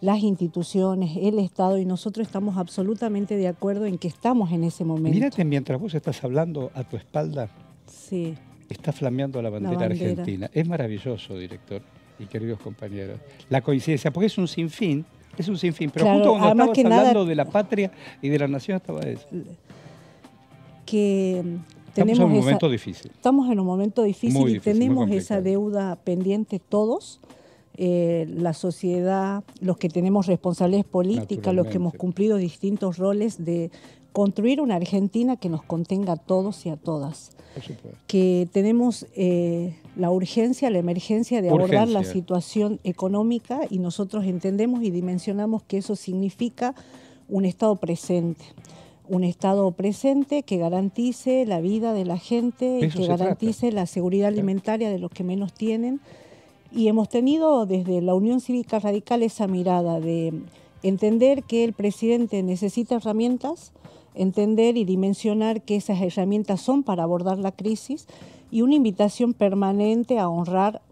las instituciones, el Estado, y nosotros estamos absolutamente de acuerdo en que estamos en ese momento. Mírate, mientras vos estás hablando a tu espalda, sí. está flameando la bandera, la bandera argentina. Es maravilloso, director. Y queridos compañeros, la coincidencia, porque es un sinfín, es un sinfín, pero claro, justo cuando estabas que hablando nada... de la patria y de la nación estaba eso. Que estamos tenemos en un esa... momento difícil. Estamos en un momento difícil, muy difícil y tenemos esa deuda pendiente todos, eh, la sociedad, los que tenemos responsabilidades políticas, los que hemos cumplido distintos roles de construir una Argentina que nos contenga a todos y a todas. Que tenemos eh, la urgencia, la emergencia de urgencia. abordar la situación económica, y nosotros entendemos y dimensionamos que eso significa un Estado presente. Un Estado presente que garantice la vida de la gente, y que garantice trata. la seguridad alimentaria de los que menos tienen. Y hemos tenido desde la Unión Cívica Radical esa mirada de entender que el presidente necesita herramientas, entender y dimensionar que esas herramientas son para abordar la crisis, y una invitación permanente a honrar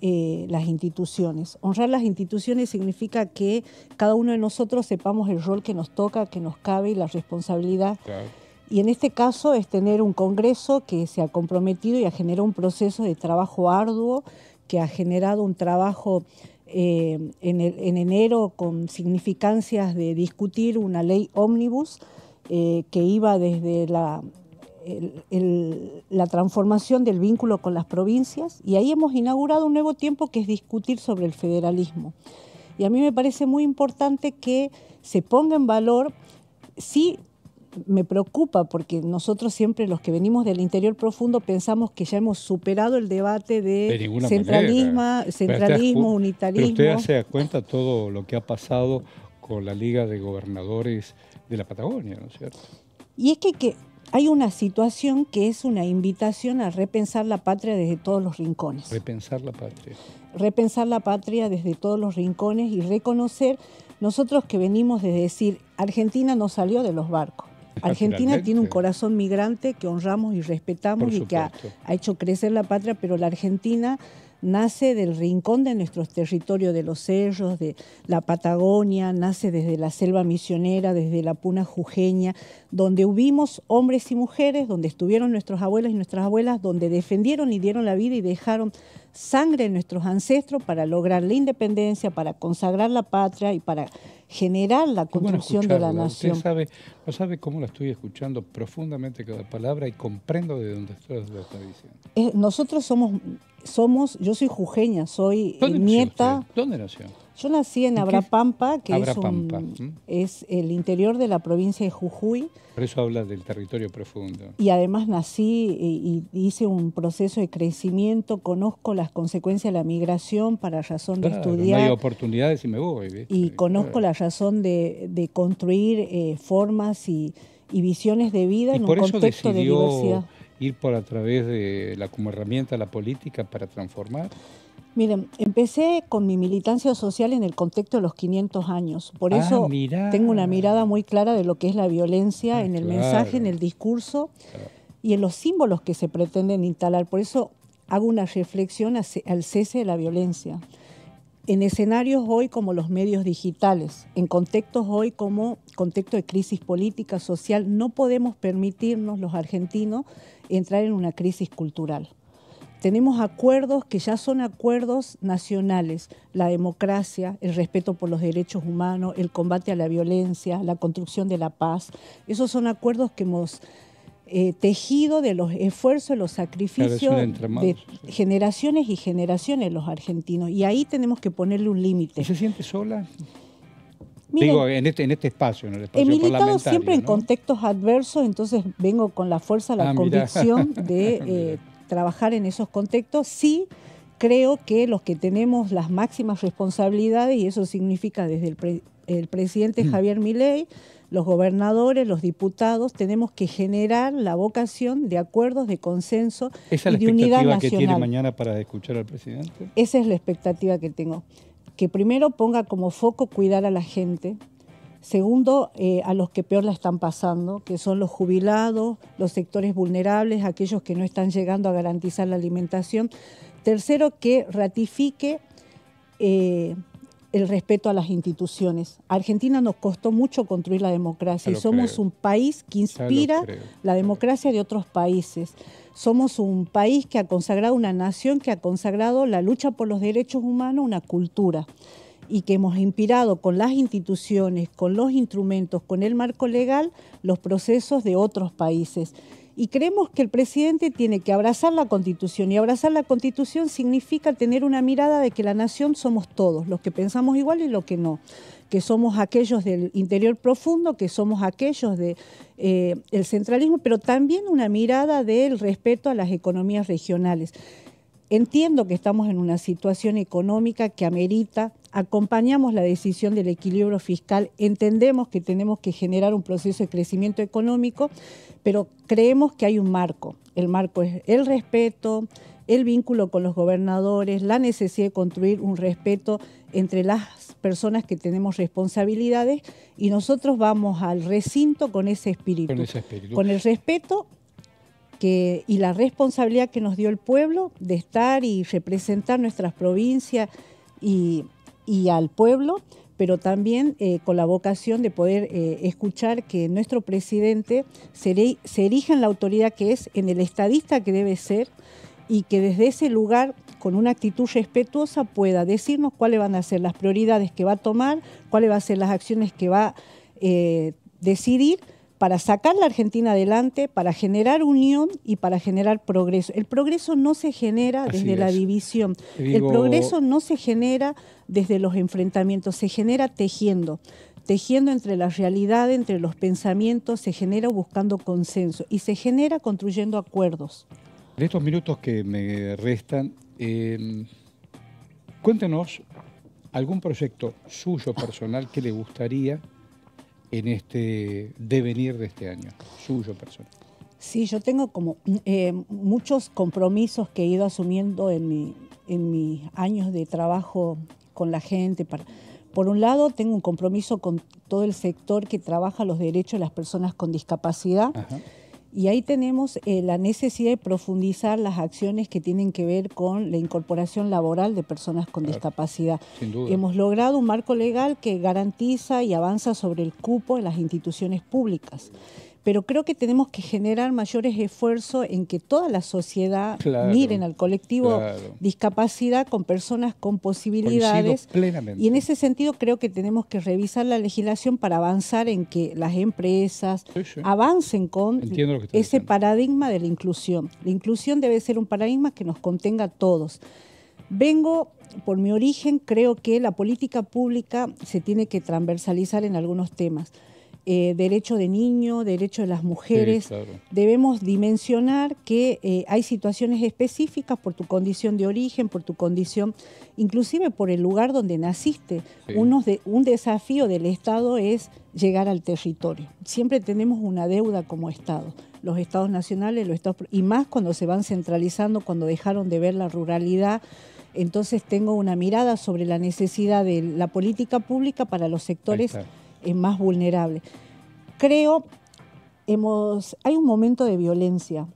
eh, las instituciones. Honrar las instituciones significa que cada uno de nosotros sepamos el rol que nos toca, que nos cabe y la responsabilidad. Claro. Y en este caso es tener un Congreso que se ha comprometido y ha generado un proceso de trabajo arduo, que ha generado un trabajo eh, en, el, en enero con significancias de discutir una ley ómnibus eh, que iba desde la, el, el, la transformación del vínculo con las provincias, y ahí hemos inaugurado un nuevo tiempo que es discutir sobre el federalismo. Y a mí me parece muy importante que se ponga en valor, sí, me preocupa porque nosotros siempre los que venimos del interior profundo pensamos que ya hemos superado el debate de, de centralismo, centralismo, unitarismo. Pero usted se da cuenta todo lo que ha pasado con la Liga de Gobernadores de la Patagonia, ¿no es cierto? Y es que, que hay una situación que es una invitación a repensar la patria desde todos los rincones. Repensar la patria. Repensar la patria desde todos los rincones y reconocer nosotros que venimos de decir Argentina no salió de los barcos. Argentina tiene un corazón migrante que honramos y respetamos y que ha, ha hecho crecer la patria, pero la Argentina nace del rincón de nuestros territorios, de los cerros, de la Patagonia, nace desde la selva misionera, desde la puna jujeña, donde hubimos hombres y mujeres, donde estuvieron nuestros abuelos y nuestras abuelas, donde defendieron y dieron la vida y dejaron sangre en nuestros ancestros para lograr la independencia, para consagrar la patria y para generar la construcción de la nación. Usted sabe, no sabe cómo la estoy escuchando profundamente cada palabra y comprendo de dónde usted lo está diciendo. Eh, nosotros somos, somos, yo soy jujeña, soy ¿Dónde nieta. Nació ¿Dónde nació? Yo nací en Abrapampa, que Abrapampa. Es, un, ¿Mm? es el interior de la provincia de Jujuy. Por eso habla del territorio profundo. Y además nací y, y hice un proceso de crecimiento, conozco las consecuencias de la migración para razón claro, de estudiar. No hay oportunidades y me voy. ¿Viste? Y conozco claro. la razón de, de construir eh, formas y, y visiones de vida y en un contexto de diversidad. Ir por a través de la como herramienta la política para transformar. Miren, empecé con mi militancia social en el contexto de los quinientos años. Por eso ah, mirá. tengo una mirada muy clara de lo que es la violencia ah, en el claro. mensaje, en el discurso claro. y en los símbolos que se pretenden instalar. Por eso hago una reflexión al cese de la violencia. En escenarios hoy como los medios digitales, en contextos hoy como contexto de crisis política, social, no podemos permitirnos los argentinos entrar en una crisis cultural. Tenemos acuerdos que ya son acuerdos nacionales, la democracia, el respeto por los derechos humanos, el combate a la violencia, la construcción de la paz. Esos son acuerdos que hemos eh, tejido de los esfuerzos, los sacrificios de generaciones y generaciones los argentinos. Y ahí tenemos que ponerle un límite. ¿Se siente sola? Miren, digo, en este, en este espacio, en el espacio parlamentario. He militado siempre en ¿no? contextos adversos, entonces vengo con la fuerza, la ah, convicción mirá. de... Eh, trabajar en esos contextos, sí creo que los que tenemos las máximas responsabilidades, y eso significa desde el, pre, el presidente Javier Milei, los gobernadores, los diputados, tenemos que generar la vocación de acuerdos, de consenso y de unidad nacional. ¿Esa es la expectativa que tiene mañana para escuchar al presidente? Esa es la expectativa que tengo. Que primero ponga como foco cuidar a la gente. Segundo, eh, a los que peor la están pasando, que son los jubilados, los sectores vulnerables, aquellos que no están llegando a garantizar la alimentación. Tercero, que ratifique eh, el respeto a las instituciones. A Argentina nos costó mucho construir la democracia y somos creo. un país que inspira la democracia de otros países. Somos un país que ha consagrado una nación, que ha consagrado la lucha por los derechos humanos, una cultura. Y que hemos inspirado con las instituciones, con los instrumentos, con el marco legal, los procesos de otros países. Y creemos que el presidente tiene que abrazar la Constitución, y abrazar la Constitución significa tener una mirada de que la nación somos todos, los que pensamos igual y los que no, que somos aquellos del interior profundo, que somos aquellos del eh, el centralismo, pero también una mirada del respeto a las economías regionales. Entiendo que estamos en una situación económica que amerita, acompañamos la decisión del equilibrio fiscal, entendemos que tenemos que generar un proceso de crecimiento económico, pero creemos que hay un marco. El marco es el respeto, el vínculo con los gobernadores, la necesidad de construir un respeto entre las personas que tenemos responsabilidades y nosotros vamos al recinto con ese espíritu, con, ese espíritu. con el respeto que, y la responsabilidad que nos dio el pueblo de estar y representar nuestras provincias y, y al pueblo, pero también eh, con la vocación de poder eh, escuchar que nuestro presidente se, se erija en la autoridad que es, en el estadista que debe ser, y que desde ese lugar, con una actitud respetuosa, pueda decirnos cuáles van a ser las prioridades que va a tomar, cuáles van a ser las acciones que va a eh, decidir para sacar la Argentina adelante, para generar unión y para generar progreso. El progreso no se genera Así desde es. la división, digo... el progreso no se genera desde los enfrentamientos, se genera tejiendo, tejiendo entre la realidad, entre los pensamientos, se genera buscando consenso y se genera construyendo acuerdos. En estos minutos que me restan, eh, cuéntenos algún proyecto suyo personal que le gustaría en este devenir de este año, suyo personal. Sí, yo tengo como eh, muchos compromisos que he ido asumiendo en, mi, en mis años de trabajo con la gente. Para, por un lado, tengo un compromiso con todo el sector que trabaja los derechos de las personas con discapacidad. Ajá. Y ahí tenemos eh, la necesidad de profundizar las acciones que tienen que ver con la incorporación laboral de personas con claro, discapacidad. Sin duda. Hemos logrado un marco legal que garantiza y avanza sobre el cupo en las instituciones públicas. Pero creo que tenemos que generar mayores esfuerzos en que toda la sociedad claro, miren al colectivo claro. discapacidad con personas con posibilidades. Coincido plenamente. Y en ese sentido creo que tenemos que revisar la legislación para avanzar en que las empresas sí, sí. avancen con ese diciendo. paradigma de la inclusión. La inclusión debe ser un paradigma que nos contenga a todos. Vengo... Por mi origen, creo que la política pública se tiene que transversalizar en algunos temas. Eh, derecho de niño, derecho de las mujeres. Sí, claro. Debemos dimensionar que eh, hay situaciones específicas por tu condición de origen, por tu condición, inclusive por el lugar donde naciste. Sí. Unos de, un desafío del Estado es llegar al territorio. Siempre tenemos una deuda como Estado. Los Estados nacionales, los Estados, y más cuando se van centralizando, cuando dejaron de ver la ruralidad. Entonces tengo una mirada sobre la necesidad de la política pública para los sectores más vulnerables. Creo, hemos, hay un momento de violencia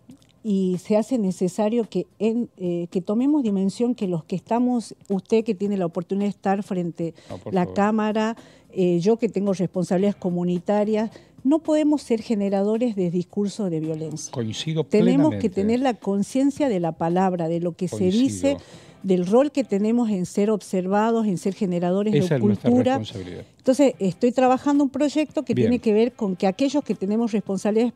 y se hace necesario que, en, eh, que tomemos dimensión que los que estamos, usted que tiene la oportunidad de estar frente a la cámara, eh, yo que tengo responsabilidades comunitarias, no podemos ser generadores de discursos de violencia. Coincido plenamente. Tenemos que tener la conciencia de la palabra, de lo que Coincido. se dice, del rol que tenemos en ser observados, en ser generadores Esa de cultura. Es Entonces, estoy trabajando un proyecto que Bien. tiene que ver con que aquellos que tenemos responsabilidades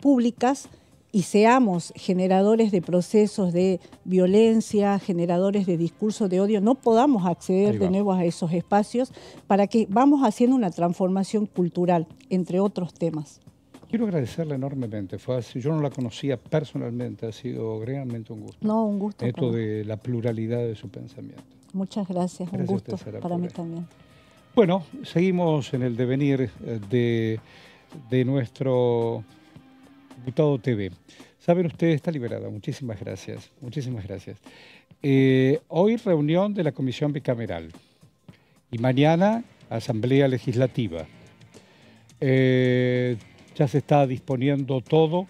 públicas y seamos generadores de procesos de violencia, generadores de discursos de odio, no podamos acceder de nuevo a esos espacios para que vamos haciendo una transformación cultural, entre otros temas. Quiero agradecerle enormemente. Fue así, yo no la conocía personalmente, ha sido realmente un gusto. No, un gusto. Esto de la pluralidad de su pensamiento. Muchas gracias, gracias un gusto usted, para mí también. Bueno, seguimos en el devenir de, de nuestro Diputado T V. Saben ustedes, está liberada. Muchísimas gracias, muchísimas gracias. Eh, hoy reunión de la Comisión Bicameral y mañana Asamblea Legislativa. Eh, Ya se está disponiendo todo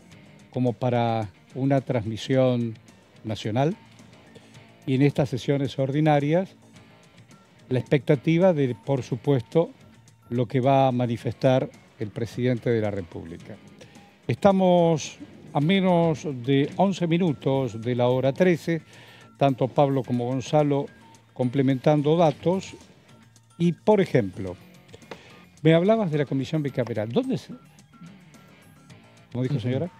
como para una transmisión nacional y en estas sesiones ordinarias la expectativa de, por supuesto, lo que va a manifestar el presidente de la República. Estamos a menos de once minutos de la hora trece, tanto Pablo como Gonzalo complementando datos y, por ejemplo, me hablabas de la Comisión Bicameral. ¿Dónde se... ¿Cómo dijo, señora?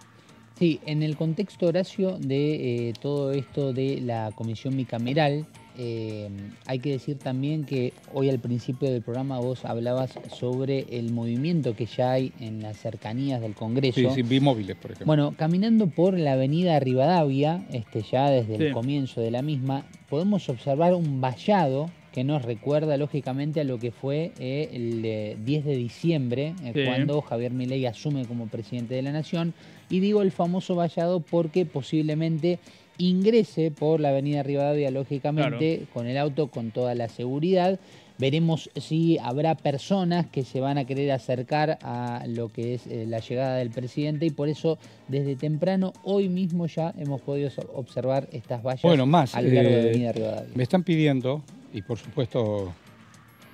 Sí, en el contexto, Horacio, de eh, todo esto de la Comisión Bicameral, eh, hay que decir también que hoy al principio del programa vos hablabas sobre el movimiento que ya hay en las cercanías del Congreso. Sí, sí, bimóviles, por ejemplo. Bueno, caminando por la avenida Rivadavia, este, ya desde sí. el comienzo de la misma, podemos observar un vallado que nos recuerda lógicamente a lo que fue eh, el eh, diez de diciembre, eh, sí. cuando Javier Milei asume como presidente de la Nación. Y digo el famoso vallado porque posiblemente ingrese por la avenida Rivadavia, lógicamente, claro. con el auto, con toda la seguridad, Veremos si habrá personas que se van a querer acercar a lo que es eh, la llegada del presidente, y por eso desde temprano hoy mismo ya hemos podido observar estas vallas bueno, más, a lo largo eh, de la avenida Rivadavia. Me están pidiendo, y por supuesto,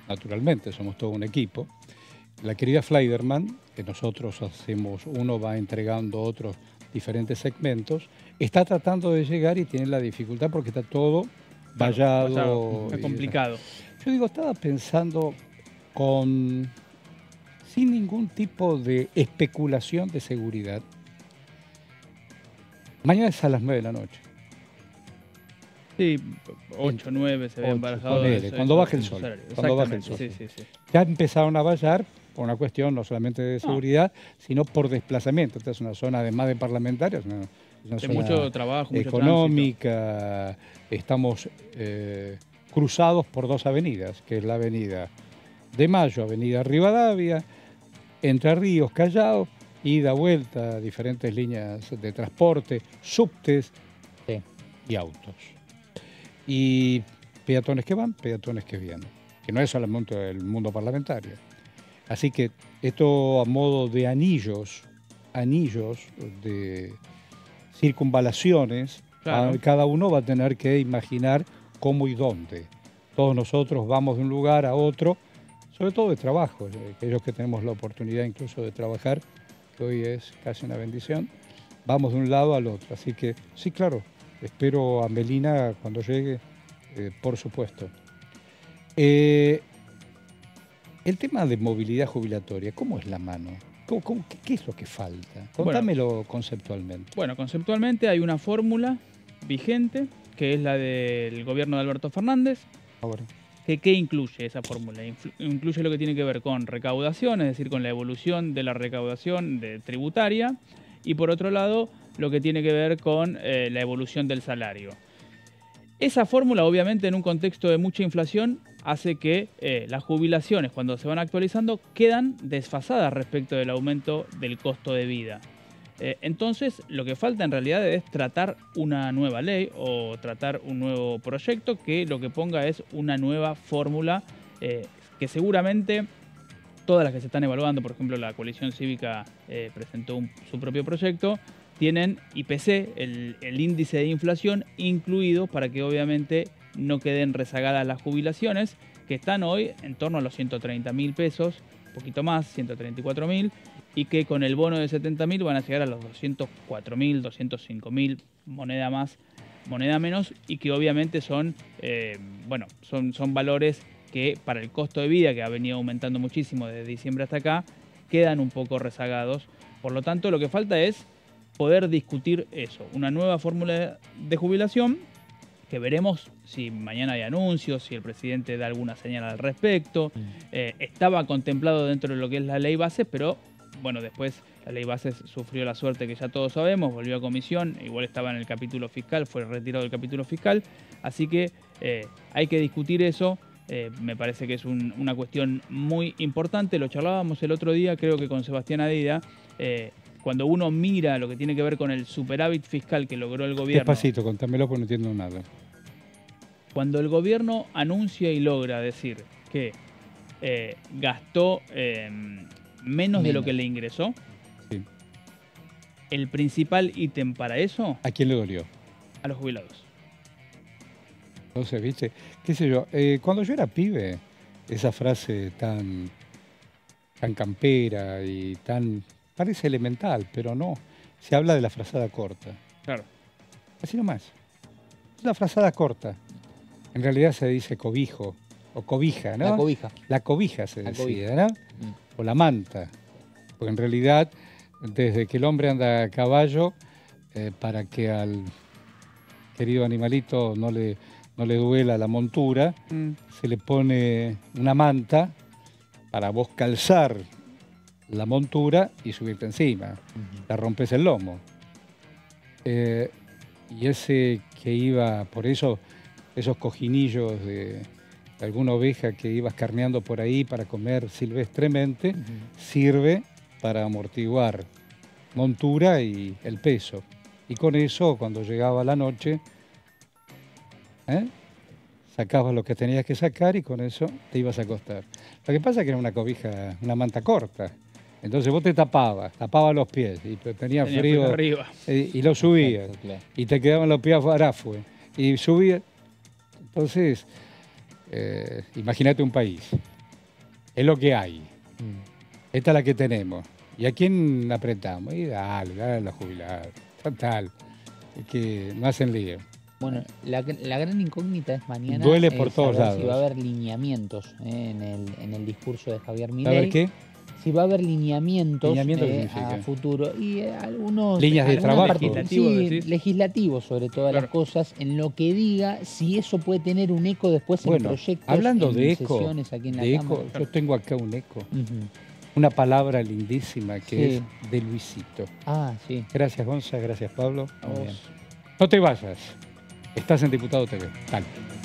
naturalmente, somos todo un equipo, la querida Fleiderman, que nosotros hacemos, uno va entregando otros diferentes segmentos, está tratando de llegar y tiene la dificultad porque está todo vallado. Claro, está complicado. Yo digo, estaba pensando con, sin ningún tipo de especulación de seguridad, mañana es a las nueve de la noche. Sí, ocho, nueve se ve embarazado. Cuando baje el sol. Cuando baje el sol. Sí, sí, sí. Ya empezaron a vallar por una cuestión no solamente de seguridad, no. sino por desplazamiento. Esta es una zona, además de parlamentarios, una, una zona mucho trabajo, económica. Mucho tránsito. Estamos... Eh, cruzados por dos avenidas, que es la avenida de Mayo, avenida Rivadavia, Entre Ríos, Callao, ida, vuelta, diferentes líneas de transporte, subtes sí. y autos. Y peatones que van, peatones que vienen, que no es solamente el mundo parlamentario. Así que esto a modo de anillos, anillos de circunvalaciones, claro. Cada uno va a tener que imaginar cómo y dónde. Todos nosotros vamos de un lugar a otro, sobre todo de trabajo, aquellos que tenemos la oportunidad incluso de trabajar, que hoy es casi una bendición, vamos de un lado al otro. Así que, sí, claro, espero a Melina cuando llegue, eh, por supuesto. Eh, el tema de movilidad jubilatoria, ¿cómo es la mano? ¿Cómo, cómo, qué, qué es lo que falta? Contámelo bueno, conceptualmente. Bueno, conceptualmente hay una fórmula vigente, que es la del gobierno de Alberto Fernández. ¿Qué que incluye esa fórmula? Incluye lo que tiene que ver con recaudación, es decir, con la evolución de la recaudación de tributaria, y por otro lado, lo que tiene que ver con eh, la evolución del salario. Esa fórmula, obviamente, en un contexto de mucha inflación, hace que eh, las jubilaciones, cuando se van actualizando, quedan desfasadas respecto del aumento del costo de vida. Entonces, lo que falta en realidad es tratar una nueva ley o tratar un nuevo proyecto que lo que ponga es una nueva fórmula eh, que seguramente todas las que se están evaluando, por ejemplo, la coalición cívica eh, presentó un, su propio proyecto, tienen I P C, el, el índice de inflación, incluido para que obviamente no queden rezagadas las jubilaciones, que están hoy en torno a los ciento treinta mil pesos, un poquito más, ciento treinta y cuatro mil, y que con el bono de setenta mil van a llegar a los doscientos cuatro mil, doscientos cinco mil, moneda más, moneda menos, y que obviamente son, eh, bueno, son, son valores que para el costo de vida, que ha venido aumentando muchísimo desde diciembre hasta acá, quedan un poco rezagados. Por lo tanto, lo que falta es poder discutir eso, una nueva fórmula de jubilación, que veremos si mañana hay anuncios, si el presidente da alguna señal al respecto. Eh, estaba contemplado dentro de lo que es la ley base, pero... Bueno, después la ley Bases sufrió la suerte que ya todos sabemos, volvió a comisión, igual estaba en el capítulo fiscal, fue retirado del capítulo fiscal, así que eh, hay que discutir eso, eh, me parece que es un, una cuestión muy importante, lo charlábamos el otro día, creo que con Sebastián Adida, eh, cuando uno mira lo que tiene que ver con el superávit fiscal que logró el gobierno... Despacito, contámelo porque no entiendo nada. Cuando el gobierno anuncia y logra decir que eh, gastó... Eh, Menos, menos de lo que le ingresó. Sí. El principal ítem para eso... ¿A quién le dolió? A los jubilados. Entonces, viste, qué sé yo, eh, cuando yo era pibe, esa frase tan, tan campera y tan... Parece elemental, pero no. Se habla de la frazada corta. Claro. Así nomás. Una frazada corta. En realidad se dice cobijo o cobija, ¿no? La cobija. La cobija se decía, ¿no? Mm. O la manta, porque en realidad desde que el hombre anda a caballo, eh, para que al querido animalito no le, no le duela la montura, mm. se le pone una manta para vos calzar la montura y subirte encima, uh-huh. la rompes el lomo. Eh, y ese que iba, por eso esos cojinillos de... alguna oveja que ibas carneando por ahí para comer silvestremente, uh-huh. sirve para amortiguar montura y el peso. Y con eso, cuando llegaba la noche, ¿eh? sacabas lo que tenías que sacar y con eso te ibas a acostar. Lo que pasa es que era una cobija, una manta corta. Entonces vos te tapabas, tapabas los pies y tenías Tenía frío arriba. Y, y lo subías. Claro, claro. Y te quedaban los pies barafue. Y subías. Entonces, eh, imagínate un país. Es lo que hay. Mm. Esta es la que tenemos. ¿Y a quién apretamos? Y dale, dale a los jubilados. Total. Que no hacen lío. Bueno, la, la gran incógnita es mañana. Duele por todos lados. Si va a haber lineamientos eh, en, el, en el discurso de Javier Milei. ¿A ver qué? Si va a haber lineamientos ¿Lineamiento eh, a futuro. Y eh, algunos... Líneas de trabajo. Legislativos, sí, legislativos sobre todas claro. las cosas. En lo que diga, si eso puede tener un eco después bueno, en proyectos. Hablando en de eco, aquí en la de eco yo tengo acá un eco. Uh-huh. Una palabra lindísima que sí. es de Luisito. Ah, sí. Gracias, Gonza. Gracias, Pablo. Muy bien. No te vayas. Estás en Diputado T V. Dale.